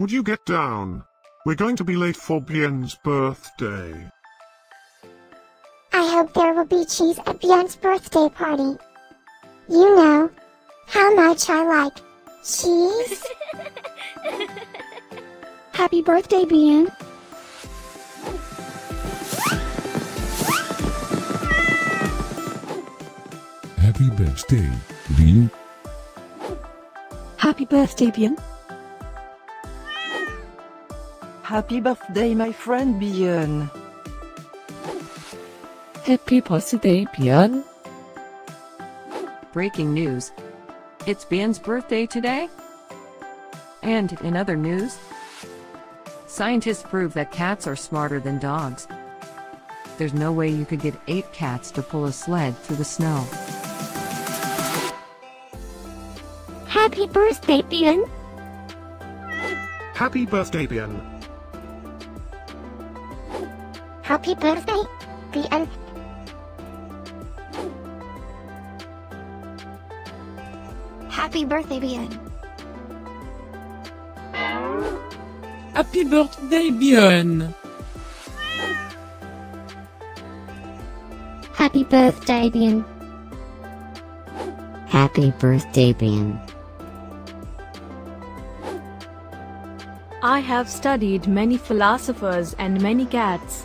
Would you get down? We're going to be late for Bian's birthday. I hope there will be cheese at Bian's birthday party. You know how much I like cheese. Happy birthday, Bian. Happy birthday, Bian. Happy birthday, Bian. Happy birthday, my friend Bian. Happy birthday, Bian. Breaking news. It's Bian's birthday today. And in other news, scientists prove that cats are smarter than dogs. There's no way you could get 8 cats to pull a sled through the snow. Happy birthday, Bian. Happy birthday, Bian. Happy birthday, Bian. Happy birthday, Bian. Happy birthday, Bian. Happy birthday, Bian. Happy birthday, Bian. I have studied many philosophers and many cats.